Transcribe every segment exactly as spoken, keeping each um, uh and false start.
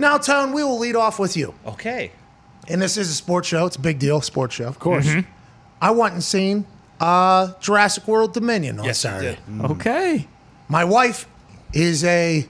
Now, Tone, we will lead off with you. Okay. And this is a sports show. It's a big deal, sports show. Of course. Mm-hmm. I went and seen uh, Jurassic World Dominion on yes, Saturday. Mm. Okay. My wife is a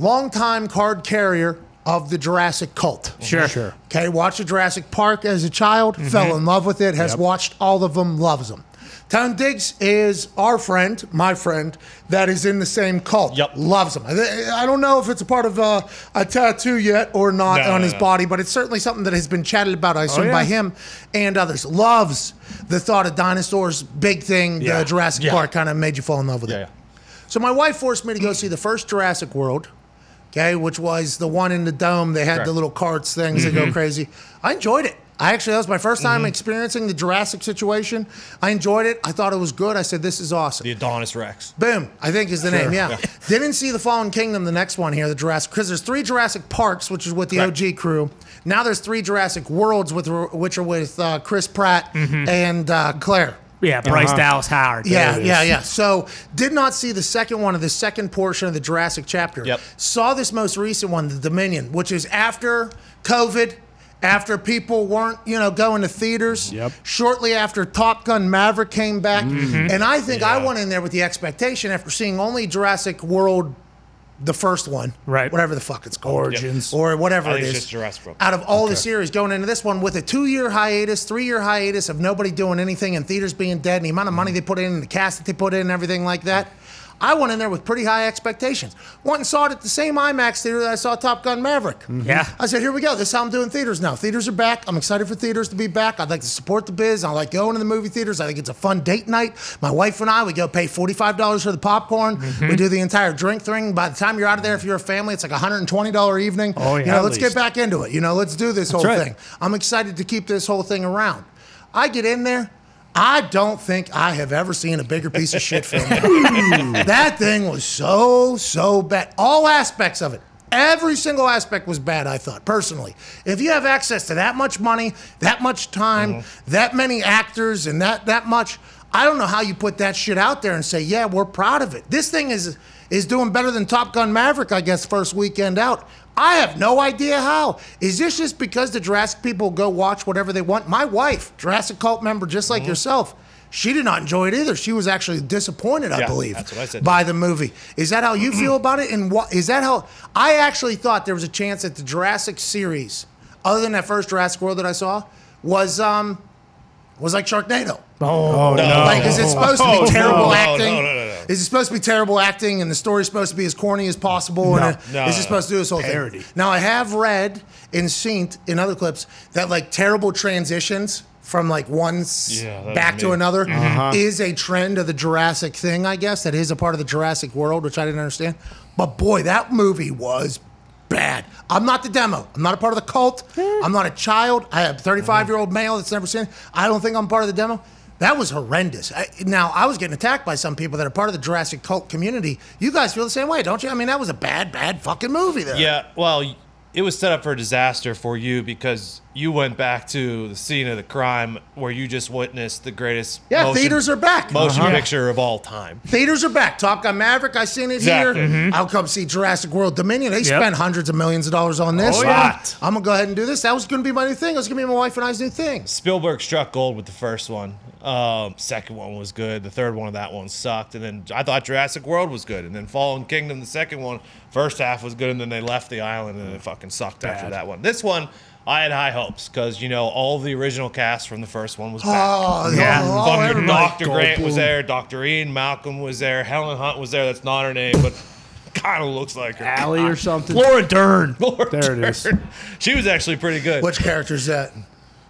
longtime card carrier of the Jurassic cult. Sure. Sure. Okay, watched the Jurassic Park as a child, mm-hmm. fell in love with it, has yep. watched all of them, loves them. Tom Diggs is our friend, my friend, that is in the same cult. Yep. Loves him. I don't know if it's a part of a, a tattoo yet or not no, on no, his no. body, but it's certainly something that has been chatted about, I assume, oh, yeah. by him and others. Loves the thought of dinosaurs, big thing, yeah. the Jurassic yeah. Park kind of made you fall in love with yeah, it. Yeah. So my wife forced me to go see the first Jurassic World, okay, which was the one in the dome. They had Correct. the little carts, things mm-hmm. that go crazy. I enjoyed it. I actually, that was my first time mm-hmm. experiencing the Jurassic situation. I enjoyed it. I thought it was good. I said, this is awesome. The Adonis Rex. Boom, I think is the sure. name, yeah. yeah. Didn't see the Fallen Kingdom, the next one here, the Jurassic, because there's three Jurassic Parks, which is with the Correct. O G crew. Now there's three Jurassic Worlds, with which are with uh, Chris Pratt mm-hmm. and uh, Claire. Yeah, Bryce uh-huh. Dallas Howard. Yeah, yeah, yeah. So did not see the second one of the second portion of the Jurassic chapter. Yep. Saw this most recent one, the Dominion, which is after COVID, after people weren't, you know, going to theaters, yep. shortly after Top Gun Maverick came back. Mm-hmm. And I think yeah. I went in there with the expectation after seeing only Jurassic World, the first one, right? Whatever the fuck it's called. Origins. Yep. Or whatever I it is. Just Jurassic World. Out of all okay. the series, going into this one with a two-year hiatus, three-year hiatus of nobody doing anything and theaters being dead and the amount of money they put in and the cast that they put in and everything like that. I went in there with pretty high expectations. Went and saw it at the same IMAX theater that I saw Top Gun Maverick. Mm-hmm. Yeah. I said, here we go. This is how I'm doing theaters now. Theaters are back. I'm excited for theaters to be back. I'd like to support the biz. I like going to the movie theaters. I think it's a fun date night. My wife and I, we go pay forty-five dollars for the popcorn. Mm-hmm. We do the entire drink thing. By the time you're out of there, if you're a family, it's like a one hundred twenty dollar evening. Oh, yeah, you know, let's least. get back into it. You know, let's do this That's whole right. thing. I'm excited to keep this whole thing around. I get in there. I don't think I have ever seen a bigger piece of shit film. That thing was so, so bad. All aspects of it. Every single aspect was bad, I thought, personally. If you have access to that much money, that much time, mm-hmm. that many actors, and that, that much, I don't know how you put that shit out there and say, yeah, we're proud of it. This thing is, is doing better than Top Gun Maverick, I guess, first weekend out. I have no idea how. Is this just because the Jurassic people go watch whatever they want? My wife, Jurassic cult member just like mm-hmm. yourself, she did not enjoy it either. She was actually disappointed, yeah, I believe, that's what I said. by the movie. Is that how you feel about it? And what, is that how? I actually thought there was a chance that the Jurassic series, other than that first Jurassic World that I saw, was um, was like Sharknado. Oh, oh no. Like, is it supposed to be terrible oh, acting? No, no, no, no. Is it supposed to be terrible acting and the story's supposed to be as corny as possible? No, and it, no, is it supposed to do this whole parody. thing? Now, I have read and seen in other clips that like terrible transitions from like one yeah, back to another uh-huh. is a trend of the Jurassic thing, I guess. That is a part of the Jurassic World, which I didn't understand. But boy, that movie was bad. I'm not the demo. I'm not a part of the cult. I'm not a child. I have a thirty-five-year-old male that's never seen it. I don't think I'm part of the demo. That was horrendous. I, now, I was getting attacked by some people that are part of the Jurassic cult community. You guys feel the same way, don't you? I mean, that was a bad, bad fucking movie there. Yeah, well, it was set up for a disaster for you because you went back to the scene of the crime where you just witnessed the greatest yeah, motion, theaters are back. motion uh-huh. picture of all time. Theaters are back. Top Gun Maverick, I seen it exactly. here. Mm-hmm. I'll come see Jurassic World Dominion. They yep. spent hundreds of millions of dollars on this. Oh, yeah. I'm going to go ahead and do this. That was going to be my new thing. It was going to be my wife and I's new thing. Spielberg struck gold with the first one. Um, second one was good. The third one of that one sucked. And then I thought Jurassic World was good. And then Fallen Kingdom, the second one, first half was good. And then they left the island and it fucking sucked Bad. after that one. This one, I had high hopes because, you know, all the original cast from the first one was back. Oh, yeah. yeah. Oh, Doctor Grant was there. Doctor Ian Malcolm was there. Helen Hunt was there. That's not her name, but kind of looks like her. Allie or something. Laura Dern. Laura there it Dern. is. She was actually pretty good. Which character is that?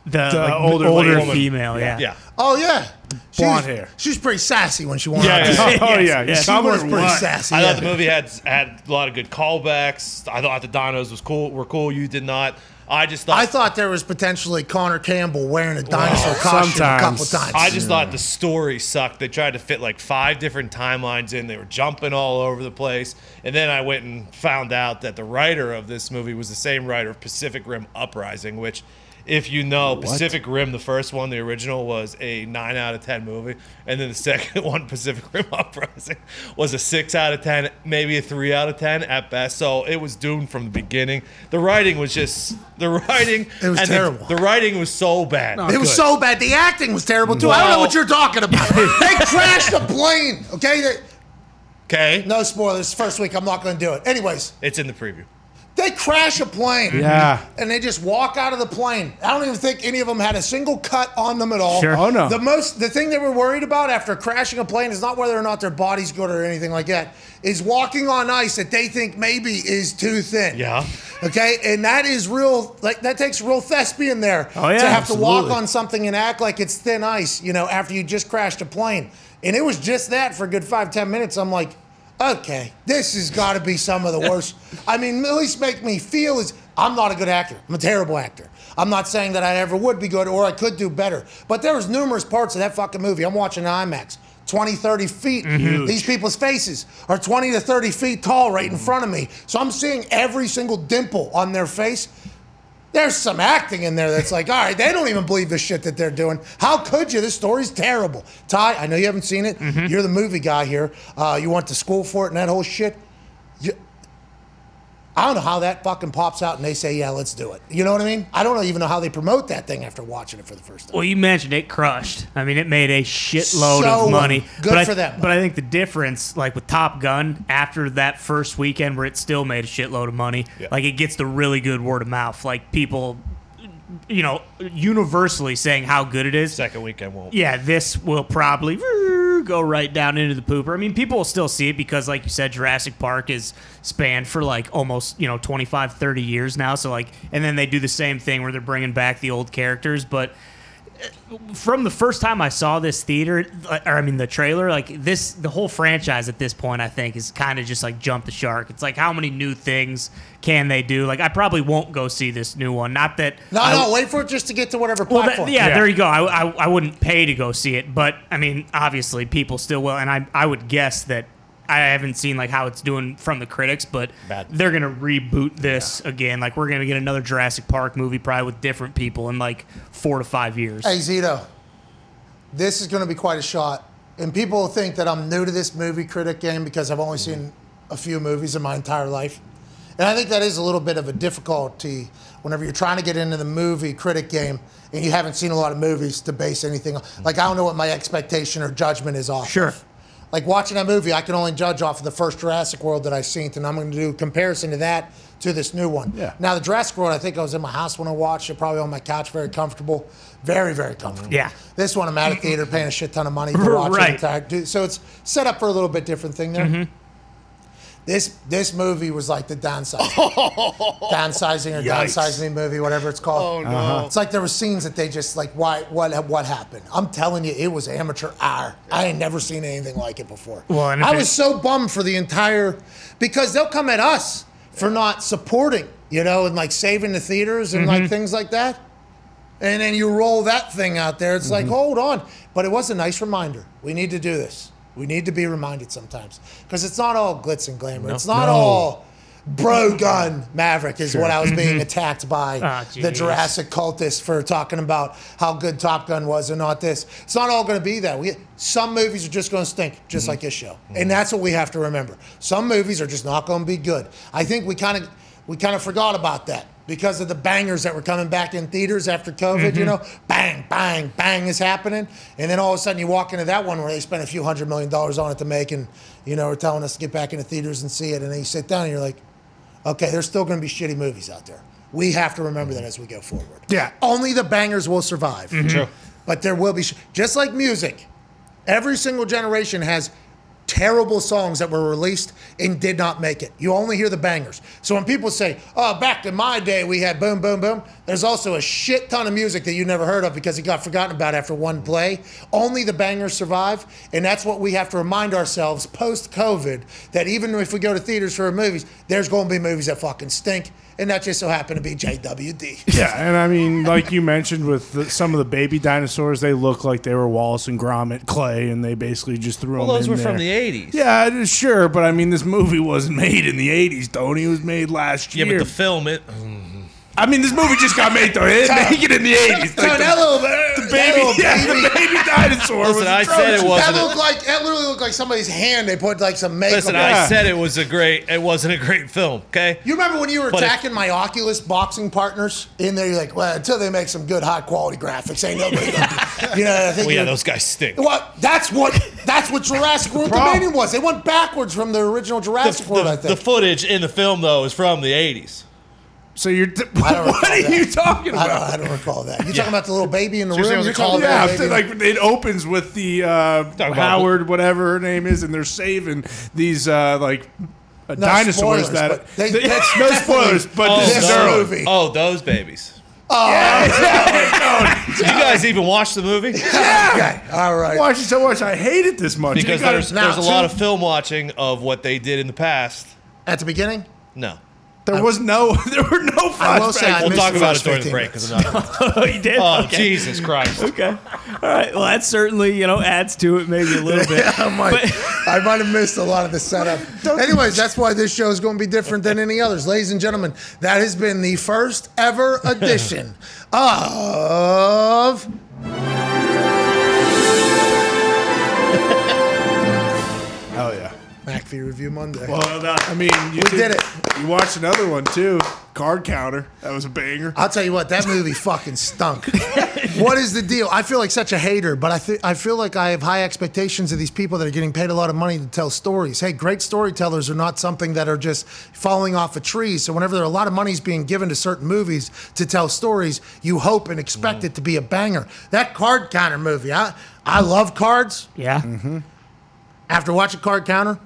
The, the like, older, older female, yeah. yeah. Oh, yeah. Blonde hair. She was pretty sassy when she wanted yeah, yeah, yeah. Oh, yeah. yeah. She was pretty what? sassy. I yeah. thought the movie had had a lot of good callbacks. I thought the dinos was cool. were cool. You did not. I just thought I thought there was potentially Connor Campbell wearing a dinosaur well, costume sometimes. a couple of times. I just yeah. thought the story sucked. They tried to fit like five different timelines in. They were jumping all over the place. And then I went and found out that the writer of this movie was the same writer of Pacific Rim Uprising, which If you know, what? Pacific Rim, the first one, the original, was a nine out of ten movie. And then the second one, Pacific Rim Uprising, was a six out of ten, maybe a three out of ten at best. So it was doomed from the beginning. The writing was just, the writing. It was and terrible. The, the writing was so bad. Not it good. was so bad. The acting was terrible, too. Well, I don't know what you're talking about. They crashed the plane, okay? They, okay. No spoilers. First week, I'm not going to do it. Anyways. It's in the preview. They crash a plane. Yeah. And they just walk out of the plane. I don't even think any of them had a single cut on them at all. Sure. Oh, no. The, most, the thing they were worried about after crashing a plane is not whether or not their body's good or anything like that. Is walking on ice that they think maybe is too thin. Yeah. Okay? And that is real, like, that takes real thespian there. Oh, yeah. To have absolutely. to walk on something and act like it's thin ice, you know, after you just crashed a plane. And it was just that for a good five, ten minutes. I'm like, okay, this has got to be some of the worst. I mean, at least make me feel is I'm not a good actor. I'm a terrible actor. I'm not saying that I ever would be good or I could do better. But there was numerous parts of that fucking movie. I'm watching IMAX. twenty, thirty feet. Mm-hmm. These people's faces are twenty to thirty feet tall right in front of me. So I'm seeing every single dimple on their face. There's some acting in there that's like, all right, they don't even believe the shit that they're doing. How could you? This story's terrible. Ty, I know you haven't seen it. Mm-hmm. You're the movie guy here. Uh, you went to school for it and that whole shit. You, I don't know how that fucking pops out and they say, yeah, let's do it. You know what I mean? I don't even know how they promote that thing after watching it for the first time. Well, you mentioned it crushed. I mean, it made a shitload so of money. Good but for I, that. But I think the difference, like with Top Gun, after that first weekend where it still made a shitload of money, yeah. like it gets the really good word of mouth. Like people, you know, universally saying how good it is. Second weekend won't. Yeah, this will probably go right down into the pooper. I mean, people will still see it because, like you said, Jurassic Park is spanned for like almost, you know, twenty-five, thirty years now. So like, and then they do the same thing where they're bringing back the old characters. But from the first time I saw this theater, or I mean the trailer, like this, the whole franchise at this point, I think is kind of just like jump the shark. It's like, how many new things can they do? Like, I probably won't go see this new one. Not that. No, I, no, wait for it just to get to whatever platform. Well, that, yeah, yeah, there you go. I, I, I wouldn't pay to go see it, but I mean, obviously people still will. And I, I would guess that I haven't seen like how it's doing from the critics, but Bad. they're going to reboot this yeah. again. Like, we're going to get another Jurassic Park movie probably with different people in like four to five years. Hey, Zito, this is going to be quite a shot. And people think that I'm new to this movie critic game because I've only mm-hmm. seen a few movies in my entire life. And I think that is a little bit of a difficulty whenever you're trying to get into the movie critic game and you haven't seen a lot of movies to base anything on. Like, I don't know what my expectation or judgment is off Sure. of. Like, watching that movie, I can only judge off of the first Jurassic World that I've seen, and I'm going to do a comparison to that to this new one. Yeah. Now, the Jurassic World, I think I was in my house when I watched it, probably on my couch, very comfortable. Very, very comfortable. Yeah. This one, I'm at a theater paying a shit ton of money to watch right. the entire. So it's set up for a little bit different thing there. Mm-hmm. This this movie was like the downsizing. Oh, downsizing or yikes. downsizing movie, whatever it's called. Oh, no. Uh-huh. It's like there were scenes that they just like, why, what what happened? I'm telling you, it was amateur hour. I ain't never seen anything like it before. Well, and I was so bummed for the entire, because they'll come at us for not supporting, you know, and like saving the theaters and mm-hmm. like things like that. And then you roll that thing out there. It's mm-hmm. like, hold on. But it was a nice reminder. We need to do this. We need to be reminded sometimes, because it's not all glitz and glamour. No. It's not no. all bro gun Maverick is sure. what I was being attacked by oh, the Jurassic cultists for talking about how good Top Gun was and not this. It's not all going to be that. We, some movies are just going to stink, just mm-hmm. like this show. Mm-hmm. And that's what we have to remember. Some movies are just not going to be good. I think we kind of we kind of forgot about that because of the bangers that were coming back in theaters after COVID, mm-hmm. you know, bang, bang, bang is happening. And then all of a sudden you walk into that one where they spent a few hundred million dollars on it to make and, you know, are telling us to get back into theaters and see it. And then you sit down and you're like, okay, there's still going to be shitty movies out there. We have to remember that as we go forward. Yeah. Only the bangers will survive. Mm-hmm. True. But there will be, sh just like music, every single generation has terrible songs that were released and did not make it. You only hear the bangers. So when people say, oh, back in my day, we had boom, boom, boom, there's also a shit ton of music that you never heard of because it got forgotten about after one play. Only the bangers survive. And that's what we have to remind ourselves post-COVID, that even if we go to theaters for movies, there's going to be movies that fucking stink. And that just so happened to be J W D. Yeah, and I mean, like you mentioned with the, some of the baby dinosaurs, they look like they were Wallace and Gromit clay, and they basically just threw well, them in there. Well, those were from the eighties. Yeah, sure, but I mean, this movie wasn't made in the eighties, Tony. It was made last year. Yeah, but the film, it... I mean, this movie just got made, though. It didn't make it in the eighties. Like, no, that little the baby, little yeah, baby. the baby dinosaur. Listen, was I said it wasn't. That looked like that literally looked like somebody's hand. They put like some makeup. Listen, on. I said it was a great. It wasn't a great film. Okay. You remember when you were but attacking it, my Oculus boxing partners in there? You're like, well, until they make some good high quality graphics, ain't nobody gonna. You know, I think well, yeah, those guys stink. Well, that's what that's what Jurassic World Dominion was. They went backwards from the original Jurassic the, World. The, I think the footage in the film though is from the eighties. So you're. T what are that. you talking about? I don't, I don't recall that. You're yeah. talking about the little baby in the so room. You're talking yeah, baby. like it opens with the uh, Howard, whatever her name is, and they're saving these uh, like uh, no dinosaurs. Spoilers, that they, they, that's no spoilers, but oh, this those, movie. Oh, those babies. Oh, yeah. Yeah. Did you guys even watch the movie? Yeah. Okay. All right. I watched it so much. I hated this much because there's, there's a lot of film watching of what they did in the past. At the beginning? No. There I'm, was no, there were no flashbacks. We'll talk about it during the break because I'm not. Oh, you did? Oh, okay. Jesus Christ. Okay. All right. Well, that certainly, you know, adds to it maybe a little bit. Yeah, I might, I might have missed a lot of the setup. Anyways, that's why this show is going to be different than any others. Ladies and gentlemen, that has been the first ever edition of... Oh, yeah. McAfee Review Monday. Well, that, I mean, you we did, did it. You watched another one too, Card Counter. That was a banger. I'll tell you what, that movie fucking stunk. What is the deal? I feel like such a hater, but I th I feel like I have high expectations of these people that are getting paid a lot of money to tell stories. Hey, great storytellers are not something that are just falling off a tree. So whenever there are a lot of money's being given to certain movies to tell stories, you hope and expect mm. it to be a banger. That Card Counter movie, I I love cards. Yeah. Mm-hmm. After watching Card Counter,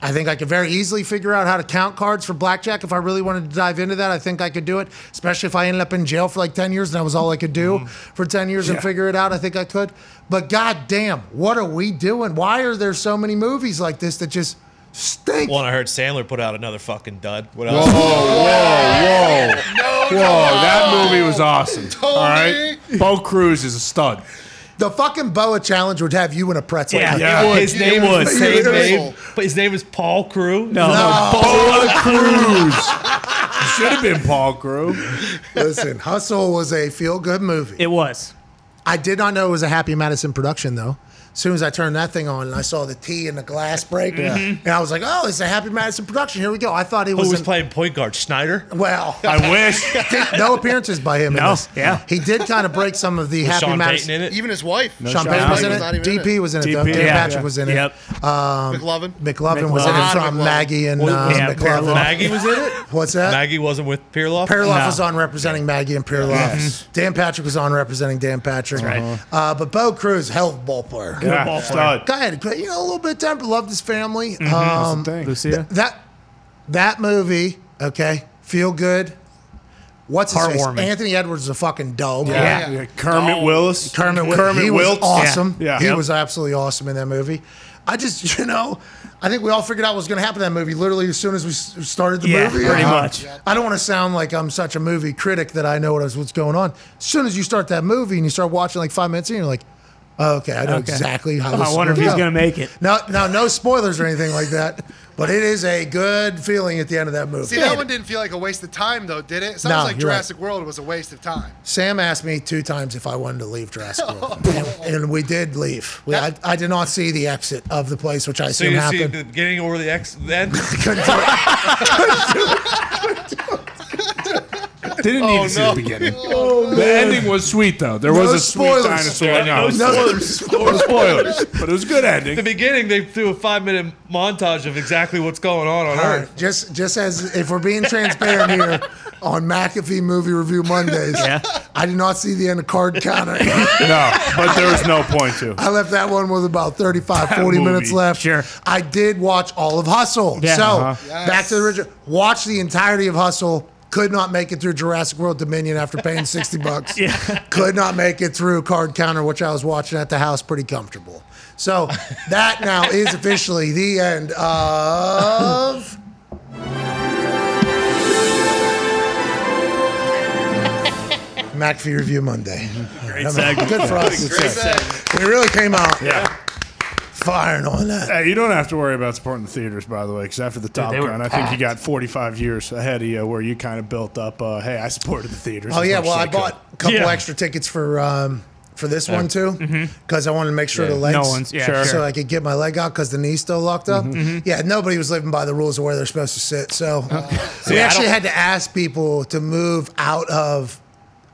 I think I could very easily figure out how to count cards for blackjack. If I really wanted to dive into that, I think I could do it, especially if I ended up in jail for like ten years and that was all I could do mm. for ten years yeah. and figure it out. I think I could. But goddamn, what are we doing? Why are there so many movies like this that just stink? Well, I heard Sandler put out another fucking dud. What else? Whoa, whoa, whoa. No, whoa, no. That movie was awesome. Totally. All right? Bo Cruz is a stud. The fucking Boa Challenge would have you in a pretzel. Yeah, yeah. Would, his name was. was his name, but his name is Paul Crew. No, no. Boa Cruz. Should have been Paul Crew. Listen, Hustle was a feel-good movie. It was. I did not know it was a Happy Madison production, though. As soon as I turned that thing on, and I saw the tea and the glass break, yeah. and I was like, "Oh, it's a Happy Madison production. Here we go." I thought he was. Who was playing point guard? Schneider. Well, I wish. No appearances by him. No. In this. Yeah. He did kind of break some of the was Happy Sean Madison. Payton in it? Even his wife. No, Sean, Sean Payton was in it. D P was in it. Though. Dan Patrick was in it. Yep. Um, McLovin. McLovin was in it from McLovin. Maggie and um, yeah, McLovin. Maggie was in it. What's that? Maggie wasn't with Pierloff. Pierloff no. was on representing Maggie and Pierloff. Yes. Dan Patrick was on representing Dan Patrick. That's right. Uh, but Bo Cruz, hell of a ball player. Yeah, ball stud. Guy had a, you know, a little bit of temper. Loved his family. Mm-hmm. um, Lucia. Th that that movie, okay, feel good. What's his face? Anthony Edwards is a fucking dog. Yeah, yeah. yeah. Kermit oh. Willis. Kermit Willis. Kermit he Wilts. was awesome. Yeah, yeah. he yep. was absolutely awesome in that movie. I just, you know, I think we all figured out what was going to happen in that movie literally as soon as we started the yeah, movie. Yeah, pretty uh, much. I don't want to sound like I'm such a movie critic that I know what was, what's going on. As soon as you start that movie and you start watching like five minutes in, you're like, okay, I know okay. exactly how. This I wonder if he's going to make it. No, no, no spoilers or anything like that. But it is a good feeling at the end of that movie. See, that one didn't feel like a waste of time, though, did it? It sounds no, like Jurassic right. World was a waste of time. Sam asked me two times if I wanted to leave Jurassic World, and, and we did leave. We, I, I did not see the exit of the place, which I so assume you happened. See the beginning or the exit then? Couldn't do it. Couldn't do it. Didn't oh, need to see no. the beginning. Oh, the man. ending was sweet, though. There no was a spoilers. sweet dinosaur. Yeah, no, no spoilers. No spoilers. But it was a good ending. The beginning, they threw a five-minute montage of exactly what's going on on All Earth. Right. Just, just as if we're being transparent here on McAfee Movie Review Mondays, yeah. I did not see the end of Card Counter. No, but there was no point to. I left that one with about thirty-five, forty movie. minutes left. Sure. I did watch all of Hustle. Yeah. So uh-huh. yes. back to the original. Watch the entirety of Hustle. Could not make it through Jurassic World Dominion after paying sixty bucks. Yeah. Could not make it through Card Counter, which I was watching at the house pretty comfortable. So that now is officially the end of... McAfee Review Monday. Great segment. Good for us. Great segment. We really came out. Yeah. firing on that. Hey, you don't have to worry about supporting the theaters, by the way, because after the Top Gun, I think you got forty-five years ahead of you where you kind of built up, uh, hey, I supported the theaters. Oh, yeah, well, I bought a couple yeah. extra tickets for... Um, For this yeah. one too, because mm-hmm. I wanted to make sure yeah. the legs, no one's, yeah, sure. so I could get my leg out because the knee's still locked up. Mm-hmm. Yeah, nobody was living by the rules of where they're supposed to sit. So uh, we yeah, actually had to ask people to move out of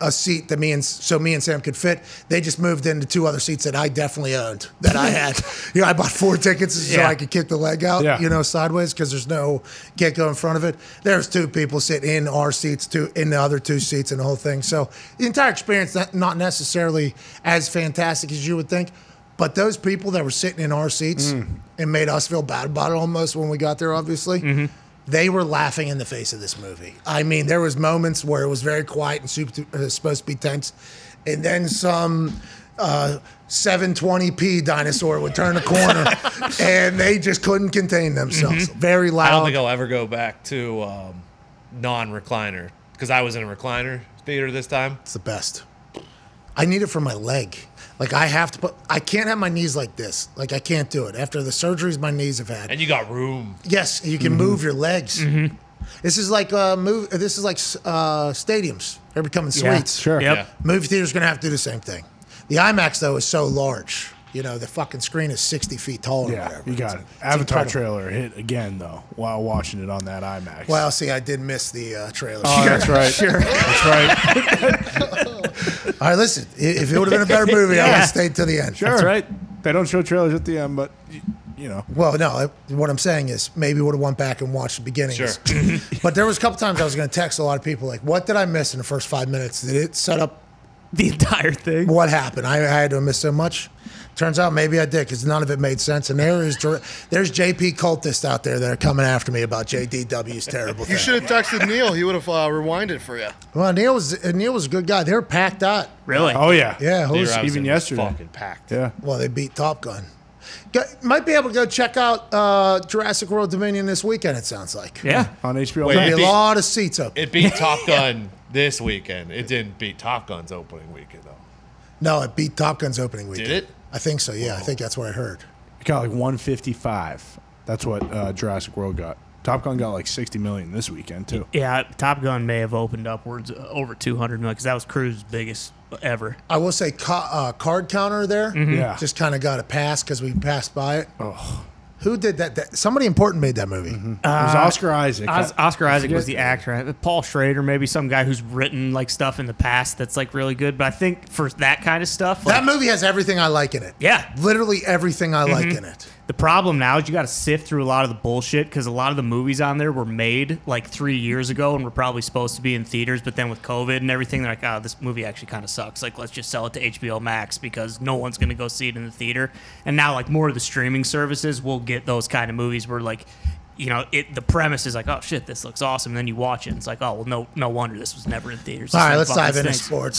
a seat that me and so me and Sam could fit. They just moved into two other seats that I definitely owned that I had. You know, I bought four tickets yeah. so I could kick the leg out, yeah. you know, sideways because there's no get go in front of it. There's two people sitting in our seats, two in the other two seats, and the whole thing. So the entire experience not necessarily as fantastic as you would think, but those people that were sitting in our seats mm. and made us feel bad about it almost when we got there, obviously. Mm-hmm. They were laughing in the face of this movie. I mean, there was moments where it was very quiet and super, uh, supposed to be tense, and then some uh, seven twenty p dinosaur would turn a corner, and they just couldn't contain themselves. Mm-hmm. Very loud. I don't think I'll ever go back to um, non-recliner, because I was in a recliner theater this time. It's the best. I need it for my leg. Like, I have to put, I can't have my knees like this. Like, I can't do it. After the surgeries my knees have had. And you got room. Yes, you can mm-hmm. move your legs. Mm-hmm. This is like uh, move. This is like uh, stadiums. They're becoming suites. Yeah, sure. Yep. Yeah. Movie theaters going to have to do the same thing. The IMAX, though, is so large. You know, the fucking screen is sixty feet tall. Yeah, or whatever. You got it's, it. It's Avatar incredible. Trailer hit again, though, while watching it on that IMAX. Well, see, I did miss the uh, trailer. Oh, sure. That's right. Sure. That's right. All right, listen, if it would have been a better movie, yeah. I would have stayed to the end. Sure. That's right. They don't show trailers at the end, but, you know. Well, no, what I'm saying is maybe would have went back and watched the beginning. Sure. But there was a couple times I was going to text a lot of people, like, what did I miss in the first five minutes? Did it set up the entire thing? What happened? I, I had to miss so much. Turns out maybe I did because none of it made sense. And there is, there's J P cultists out there that are coming after me about J D W's terrible thing. You should have texted Neil. He would have uh, rewinded for you. Well, Neil was Neil was a good guy. They were packed out. Really? Oh, yeah. Yeah. Host, even yesterday. Fucking packed. Yeah. Well, they beat Top Gun. Got, might be able to go check out uh, Jurassic World Dominion this weekend, it sounds like. Yeah. On H B O Max. There'll be a lot of seats up. It beat Top Gun this weekend. It didn't beat Top Gun's opening weekend, though. No, it beat Top Gun's opening weekend. Did it? I think so, yeah. Whoa. I think that's what I heard. It got like one fifty-five. That's what uh, Jurassic World got. Top Gun got like sixty million this weekend, too. Yeah, Top Gun may have opened upwards uh, over two hundred million because that was Cruise's biggest ever. I will say ca uh, Card Counter there mm-hmm. yeah. just kind of got a pass because we passed by it. Oh. Who did that? that? Somebody important made that movie. Mm-hmm. uh, it was Oscar Isaac. Os Oscar Isaac was the actor. Paul Schrader, maybe some guy who's written like stuff in the past that's like really good. But I think for that kind of stuff, like, that movie has everything I like in it. Yeah, literally everything I mm-hmm. like in it. The problem now is you got to sift through a lot of the bullshit because a lot of the movies on there were made like three years ago and were probably supposed to be in theaters. But then with COVID and everything, they're like, oh, this movie actually kind of sucks. Like, let's just sell it to H B O Max because no one's going to go see it in the theater. And now, like, more of the streaming services will get those kind of movies where, like, you know, it, the premise is like, oh, shit, this looks awesome. And then you watch it, and it's like, oh, well, no no wonder this was never in theaters. All right, let's dive into sports.